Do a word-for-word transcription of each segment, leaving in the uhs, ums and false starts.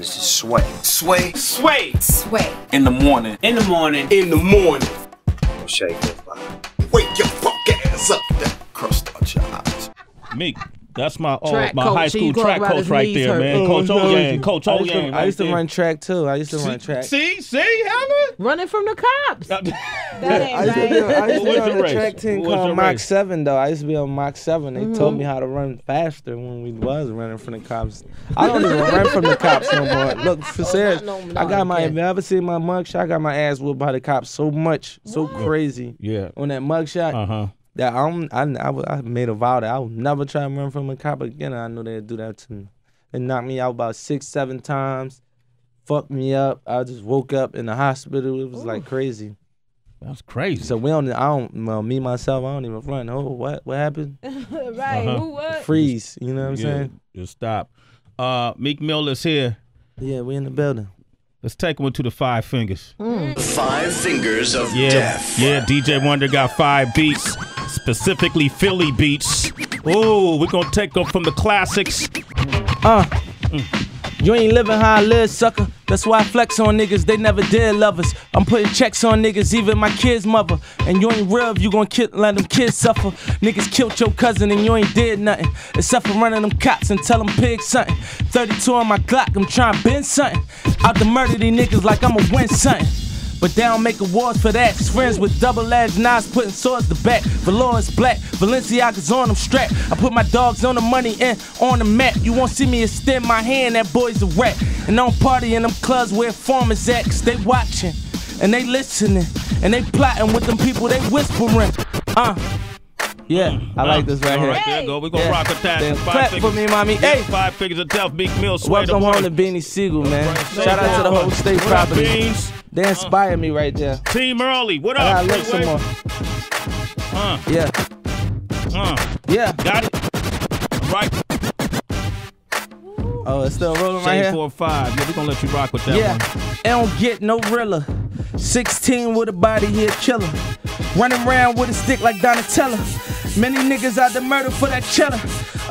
This is Sway. Sway. Sway. Sway. In the morning. In the morning. In the morning. Shade forty-five. Wake your fuck ass up. That crust on your eyes. Meek. That's my uh, my coach. High school track coach right there, hurt. Man. Coach O Yang. Coach O Yang. I used to run track too. I used to see, run track. See, see, Helen? Running from the cops. That ain't right. I used to be, I used to be on the race? Track team what called Mach race? seven though. I used to be on Mach seven. They mm-hmm. told me how to run faster when we was running from the cops. I don't even run from the cops no more. Look, for oh, serious, no, no, I got my. If you ever seen my mugshot, I got my ass whipped by the cops so much, so what? Crazy. Yeah. On that mugshot. Uh huh. That I'm, I, I, I made a vow that I would never try to run from a cop again. I knew they'd do that to me. They knocked me out about six, seven times, fucked me up. I just woke up in the hospital. It was Ooh. Like crazy. That's crazy. So we don't, I don't, well, me, myself, I don't even run. Oh, what, what happened? Right, uh-huh. Who, what? Freeze, you know what I'm yeah, saying? Just stop. Uh, Meek Mill is here. Yeah, we in the building. Let's take one to the five fingers. Mm. The five fingers of yeah, death. Yeah, D J Wonder got five beats, specifically Philly beats. Oh, we're going to take them from the classics. Uh, mm. You ain't living how I live, sucker. That's why I flex on niggas, they never did love us. I'm putting checks on niggas, even my kid's mother. And you ain't real if you gon' let them kids suffer. Niggas killed your cousin and you ain't did nothing, except for running them cops and tell them pig something. thirty-two on my Glock, I'm trying to bend something. Out to murder these niggas like I'ma win something. But they don't make awards for that. Friends with double-edged knives putting swords to back. Valor's black, Balenciaga's on them strapped. I put my dogs on the money and on the map. You won't see me extend my hand, that boy's a rat. And I'm partying in them clubs where farmers at, cause they watching, and they listening, and they plotting with them people, they whispering. Uh, yeah, mm, I like uh, this right here. All right, there you go. We're going to yeah. rock with that. Clap figures. For me, mommy. Yeah, hey. Five figures of death, Meek Mill, Sway. Welcome home to Beanie Sigel, man. Shout out down. To the whole State Property. Beans? They inspire uh, me right there. Team Early, what up? I got some more. Uh, yeah. Uh, yeah. Got it. Right. Oh, it's still rolling right here. four five. Yeah, we're going to let you rock with that yeah. one. Yeah. I don't get no rilla. sixteen with a body, here killer. Running around with a stick like Donatella. Many niggas out to murder for that cheddar.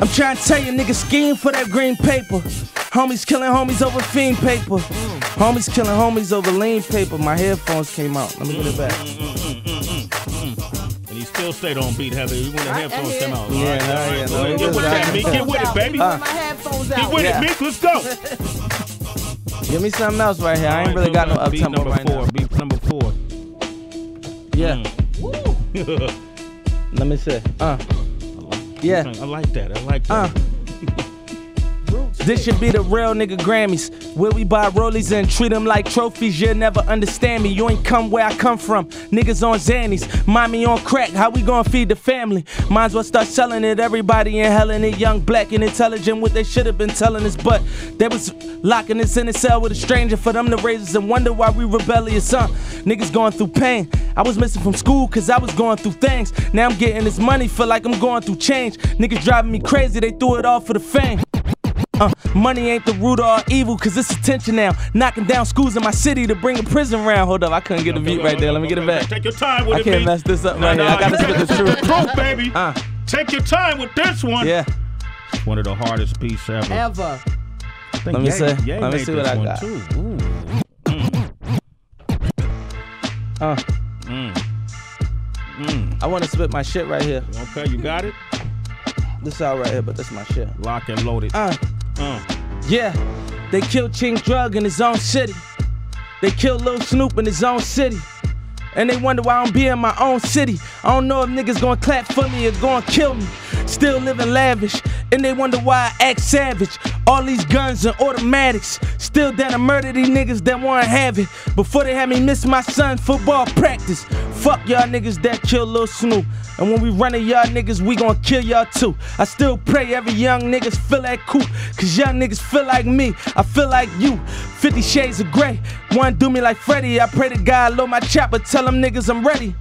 I'm trying to tell you, niggas scheme for that green paper. Homies killing homies over fiend paper. Mm. Homies killing homies over lean paper. My headphones came out. Let me mm, get it back. Mm, mm, mm, mm, mm. And he still stayed on beat, Heather. Even when the I, headphones I came out. Yeah, right, yeah, right, yeah. Right. No, get with that, Meek. Get with it, baby. Uh, get with yeah. it, Meek. Let's go. Give me something else right here. I ain't right, really got no up tempo right four, now. Beat number four. Yeah. Mm. Let me see. Uh. Yeah. I like that. I like that. Uh. This should be the real nigga Grammys, where we buy rollies and treat them like trophies. You'll never understand me, you ain't come where I come from. Niggas on Xannies, mommy on crack, how we gonna feed the family? Might as well start selling it, everybody in hell in it. Young, black, and intelligent, what they should have been telling us. But they was locking us in a cell with a stranger for them to raise us and wonder why we rebellious, huh? Niggas going through pain. I was missing from school cause I was going through things. Now I'm getting this money, feel like I'm going through change. Niggas driving me crazy, they threw it all for the fame. Uh, money ain't the root of all evil, cause it's attention now. Knocking down schools in my city to bring a prison round. Hold up, I couldn't get a beat right there. Let me get it back. Take your time with it. I can't mess this up right here. I gotta spit the truth. Truth, baby. Uh, Take your time with this one. Yeah. One of the hardest pieces ever. Ever. Let me see. Let me see what I got. Uh. Mm. Mm. I wanna spit my shit right here. Okay, you got it? This out right here, but that's my shit. Lock and loaded. Uh. Uh. Yeah, they killed Ching Drug in his own city. They killed Lil Snoop in his own city. And they wonder why I'm being in my own city. I don't know if niggas gonna clap for me or gonna kill me. Still living lavish, and they wonder why I act savage. All these guns and automatics. Still down to murder these niggas that wanna have it. Before they had me miss my son's football practice. Fuck y'all niggas that kill Lil Snoop. And when we running y'all niggas, we gon' kill y'all too. I still pray every young niggas feel that cool. Cause y'all niggas feel like me, I feel like you. Fifty shades of gray, one do me like Freddy. I pray to God, load my chopper, tell them niggas I'm ready.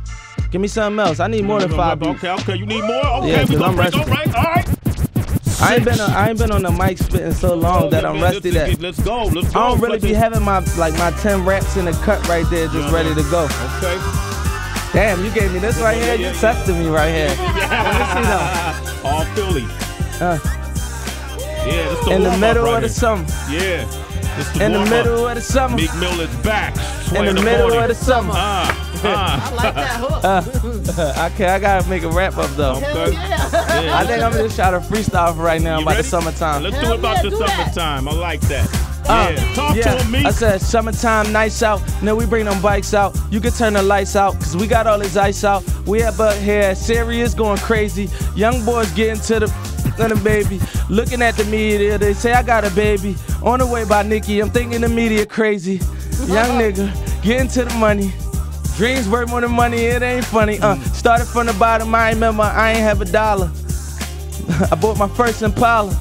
Give me something else, I need more than five beats. Okay, okay, you need more? Okay, yeah, we gonna break, all right, all right. I ain't been on, I ain't been on the mic spitting so long oh, that I'm rusty let's, that let's go, let's go. I don't really be having my like my ten raps in the cut right there, just yeah, ready to go. Okay. Damn, you gave me this right here. You tested me right here. Let me see though. All Philly. Uh, yeah, that's the in the middle right of the summer. Yeah. It's the in the middle of the summer. Meek Mill is back. In the, the middle forty. Of the summer. Uh, uh. I like that hook. Uh, okay, I gotta make a wrap up though. Okay. Yeah. Yeah. I think I'm gonna try to freestyle for right now you about ready? The summertime. Let's Hell do it about yeah, the summertime. That. I like that. Uh, yeah. Talk yeah. to me. I said summertime nights out. Now we bring them bikes out. You can turn the lights out, cause we got all this ice out. We have up here serious going crazy. Young boys getting to the little baby. Looking at the media, they say I got a baby. On the way by Nikki, I'm thinking the media crazy. Young nigga, getting to the money. Dreams worth more than money, it ain't funny. Uh, started from the bottom, I ain't remember, I ain't have a dollar. I bought my first Impala.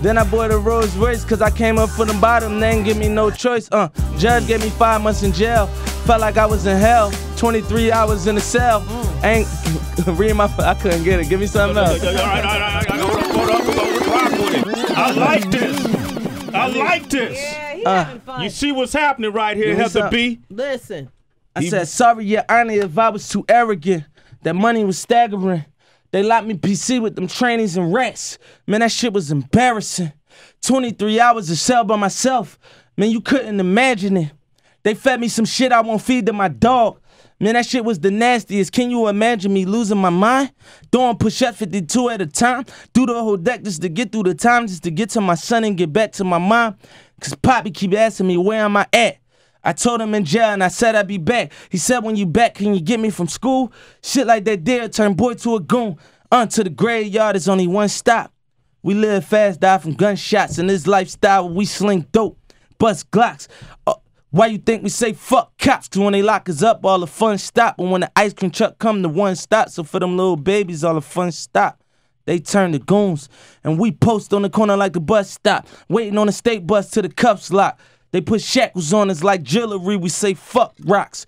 Then I bought a Rolls Royce cause I came up from the bottom, they ain't give me no choice. Uh, judge gave me five months in jail. Felt like I was in hell. twenty-three hours in a cell. Mm. Ain't reading my, I couldn't get it. Give me something else. All right, all right, all right. Hold up, hold up, hold up, hold up. I like this. I like this. Yeah, he uh, having fun. You see what's happening right here, Heather B? Listen. I he said, sorry, your honor, if I was too arrogant. That money was staggering. They locked me P C with them trainees and rats. Man, that shit was embarrassing. twenty-three hours in cell by myself. Man, you couldn't imagine it. They fed me some shit I won't feed to my dog. Man, that shit was the nastiest. Can you imagine me losing my mind? Doing push-up fifty-two at a time. Do the whole deck just to get through the time, just to get to my son and get back to my mom. Cause Poppy keep asking me, where am I at? I told him in jail and I said I'd be back. He said, when you back, can you get me from school? Shit like that there turn boy to a goon. On to the graveyard is only one stop. We live fast, die from gunshots. In this lifestyle, we sling dope, bust Glocks. Uh, why you think we say fuck cops? Cause when they lock us up, all the fun stop. But when the ice cream truck come, the one stop. So for them little babies, all the fun stop. They turn to goons. And we post on the corner like a bus stop. Waiting on the state bus till the cups lock. They put shackles on us like jewelry, we say fuck rocks.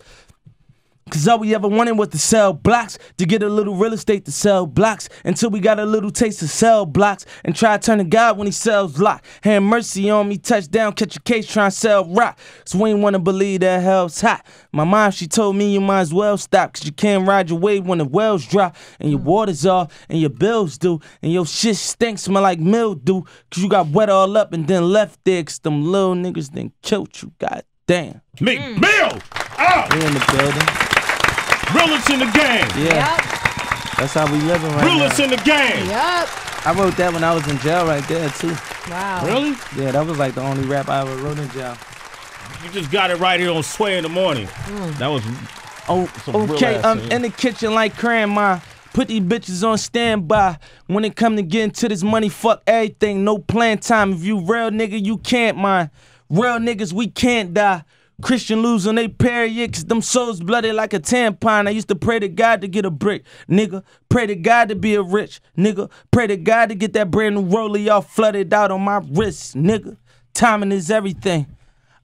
Cause all we ever wanted was to sell blocks, to get a little real estate to sell blocks, until we got a little taste to sell blocks, and try to turn to God when he sells lock. Have mercy on me, touchdown, catch a case, try and sell rock. So we ain't wanna believe that hell's hot. My mom, she told me you might as well stop, cause you can't ride your wave when the wells dry, and your water's off, and your bills due, and your shit stinks, smell like mildew, cause you got wet all up and then left there, cause them little niggas then killed you, goddamn. Meek Mill! Oh. We in the building. Realest in the game. Yeah. Yep. That's how we living right Realest now. Realest in the game. Yep. I wrote that when I was in jail right there, too. Wow. Really? Yeah, that was like the only rap I ever wrote in jail. You just got it right here on Sway in the Morning. Mm. That was oh, some okay, real I'm thing. In the kitchen like grandma. Put these bitches on standby. When it come to getting to this money, fuck everything. No plan time. If you real nigga, you can't mind. Real niggas, we can't die. Christian lose on they period, cause them souls blooded like a tampon. I used to pray to God to get a brick, nigga. Pray to God to be a rich, nigga. Pray to God to get that brand new rollie all flooded out on my wrist, nigga. Timing is everything.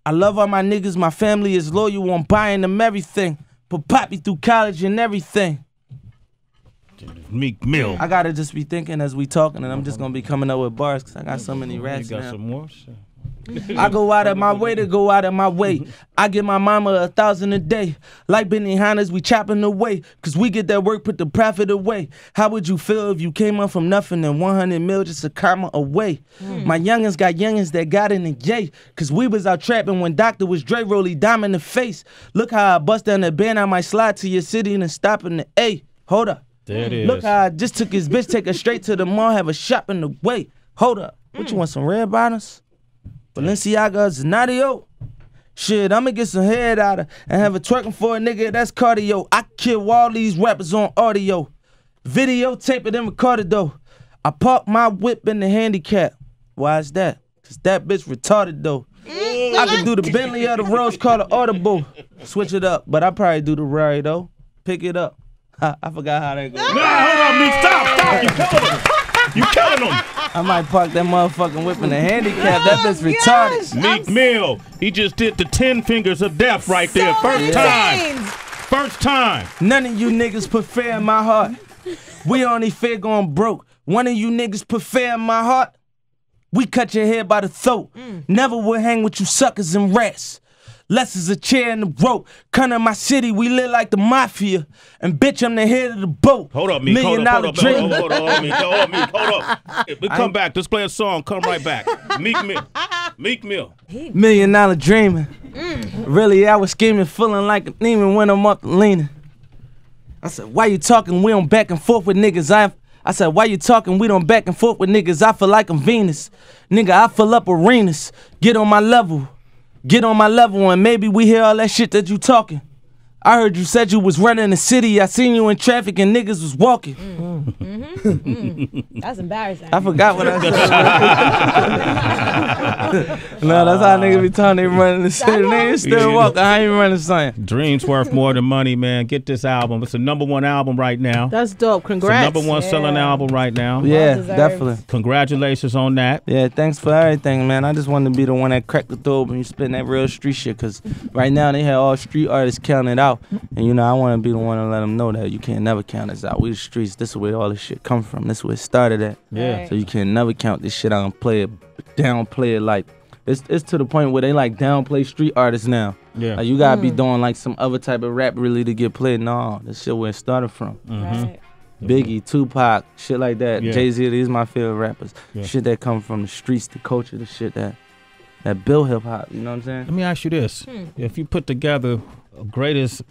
I love all my niggas, my family is loyal, I'm buying them everything. Put Poppy through college and everything. Meek Mill. I gotta just be thinking as we talking, and I'm just gonna be coming up with bars, cause I got so many rats now. You got some more shit. I go out of my way to go out of my way. I give my mama a thousand a day. Like Benny Hines, we chopping away. Cause we get that work, put the profit away. How would you feel if you came up from nothing and one hundred mil just a comma away? Mm. My youngins got youngins that got in the J. Cause we was out trapping when Doctor was Dre Rollie dime in the face. Look how I bust down the band, I might slide to your city and then stop in the A. Hold up. There it is. Look how I just took his bitch, take her straight to the mall, have a shop in the way. Hold up. What mm. you want, some red bottoms? Balenciaga Zanatio. Shit, I'ma get some head out of and have a twerking for a nigga that's cardio. I kill all these rappers on audio. Videotape it and record it though. I park my whip in the handicap. Why is that? Cause that bitch retarded though. I can do the Bentley or the Rolls, call the audible. Switch it up, but I probably do the Rari though. Pick it up. I, I forgot how that goes. Nah, hold on, me. Stop, stop, you killing him. You killing him. I might park that motherfucking whip in the handicap. Oh, that bitch retarded. Meek Mill, he just did the ten fingers of death right so there. First insane. time. First time. None of you niggas put fear in my heart. We only fear going broke. One of you niggas put fear in my heart. We cut your head by the throat. Mm. Never will hang with you suckers and rats. Less is a chair in the rope. Come to my city, we live like the mafia. And bitch, I'm the head of the boat. Hold up, Meek. Million dollar dream. Hold up, hold up, Meek. Hold up, hold up. We come back. Just play a song. Come right back. Meek Mill. Meek Mill. Million dollar dreaming. Mm. Really, I was scheming, feeling like a demon when I'm up leaning. I said, why you talking? We on back and forth with niggas. I I said, why you talking? We don't back and forth with niggas. I feel like I'm Venus. Nigga, I fill up arenas. Get on my level. Get on my level and maybe we hear all that shit that you talking. I heard you said you was running the city. I seen you in traffic and niggas was walking. Mm. Mm-hmm. Mm. That's embarrassing. I forgot what I said. No, that's how niggas be talking. They running the city. Niggas still walking. I ain't running something. Dreams worth more than money, man. Get this album. It's the number one album right now. That's dope. Congrats. It's the number one yeah. selling album right now. Yeah, definitely. Congratulations on that. Yeah, thanks for everything, man. I just wanted to be the one that cracked the door when you spitting that real street shit. Because right now they had all street artists counting it out. And you know, I want to be the one to let them know that you can't never count us out. We the streets. This is where all this shit come from. This is where it started at. Yeah. Right. So you can never count this shit out and play it, downplay it. Like it's it's to the point where they like downplay street artists now. Yeah. Like, you gotta mm. be doing like some other type of rap really to get played. No, this shit where it started from. Mm-hmm. Right. Biggie, Tupac, shit like that. Yeah. Jay Z. These are my favorite rappers. Yeah. Shit that come from the streets, the culture, the shit that that built hip hop. You know what I'm saying? Let me ask you this: hmm. if you put together greatest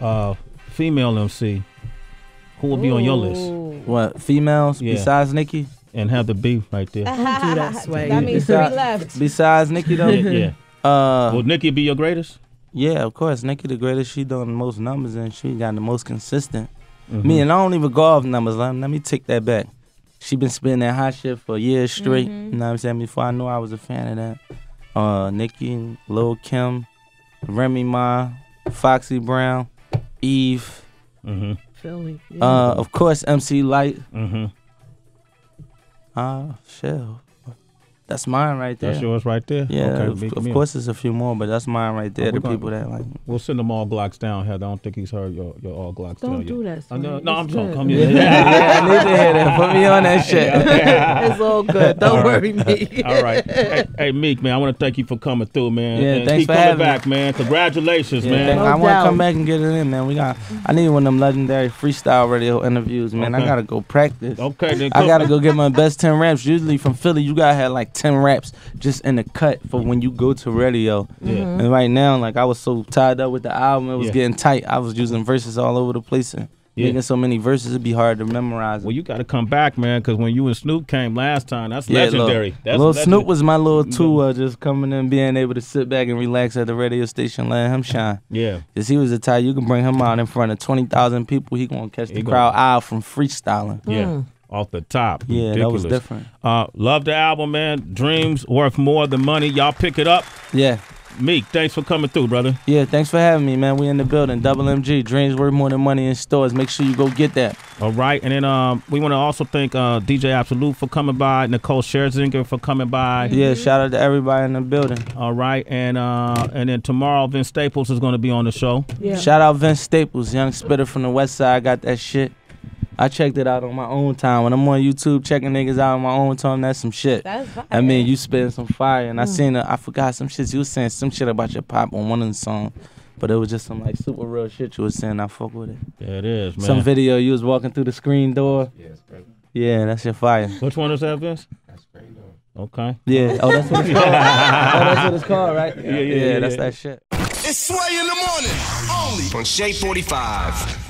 uh, female M C, who will Ooh. be on your list? What, females yeah. besides Nikki? And Heather B right there. Do that sway. That means three left. Besides Nikki though? Yeah. Uh, will Nikki be your greatest? Yeah, of course. Nikki the greatest. She done the most numbers and she got the most consistent. Mm-hmm. Me and I don't even go off numbers. Let me take that back. She been spinning that hot shit for years straight. Mm-hmm. You know what I'm saying? Before I knew I was a fan of that. Uh, Nikki, Lil' Kim, Remy Ma, Foxy Brown, Eve, mm-hmm. Philly, yeah. uh, of course M C Lyte, mm-hmm. uh, Shell. That's mine right there. That's yours right there. Yeah, okay, of, of course there's a few more, but that's mine right there. The gonna, people that like. We'll send them all Glocks down, Heather. I don't think he's heard your, your all Glocks down. Don't do that. Son. No, no I'm talking. Come here. Yeah, I need to hear that. Put me on that shit. It's all good. Don't all worry, right. me. All right. Hey, hey, Meek, man, I want to thank you for coming through, man. Yeah, and thanks keep for coming having back, me. man. Congratulations, yeah, man. No I want to come back and get it in, man. We got. I need one of them legendary freestyle radio interviews, man. Okay. I gotta go practice. Okay. Then I gotta go get my best ten raps. Usually from Philly, you gotta have like ten raps just in the cut for when you go to radio. Yeah. And right now, like I was so tied up with the album, it was yeah. getting tight. I was using verses all over the place and yeah. making so many verses, it'd be hard to memorize. Well, you got to come back, man, because when you and Snoop came last time, that's yeah, legendary. Look, that's Lil legendary. Snoop was my little tour, just coming in, being able to sit back and relax at the radio station, letting him shine. Yeah. Because he was the type, you can bring him out in front of twenty thousand people, he going to catch the he crowd gonna... eye from freestyling. Yeah. Mm. Off the top. Yeah, ridiculous. That was different. Uh, love the album, man. Dreams worth more than money. Y'all pick it up. Yeah. Meek, thanks for coming through, brother. Yeah, thanks for having me, man. We in the building. Double M G. Dreams worth more than money in stores. Make sure you go get that. All right. And then um, we want to also thank uh, D J Absolute for coming by, Nicole Scherzinger for coming by. Mm-hmm. Yeah, shout out to everybody in the building. All right. And uh, and then tomorrow, Vince Staples is going to be on the show. Yeah. Shout out Vince Staples, young spitter from the West Side. Got that shit. I checked it out on my own time. When I'm on YouTube checking niggas out on my own time, that's some shit. That's fire. I mean, you spitting some fire. And mm. I seen, a, I forgot some shit. You was saying some shit about your pop on one of the songs. But it was just some like super real shit you was saying. I fuck with it. Yeah, it is, man. Some video, you was walking through the screen door. Yeah, it's great. Yeah, that's your fire. Which one is that, Vince? That's great, though. Okay. Yeah. Oh, that's what it's called. Oh, that's what it's called, right? Yeah, yeah, yeah, yeah, yeah, yeah. That's that shit. It's Sway in the morning, only on Shade forty-five.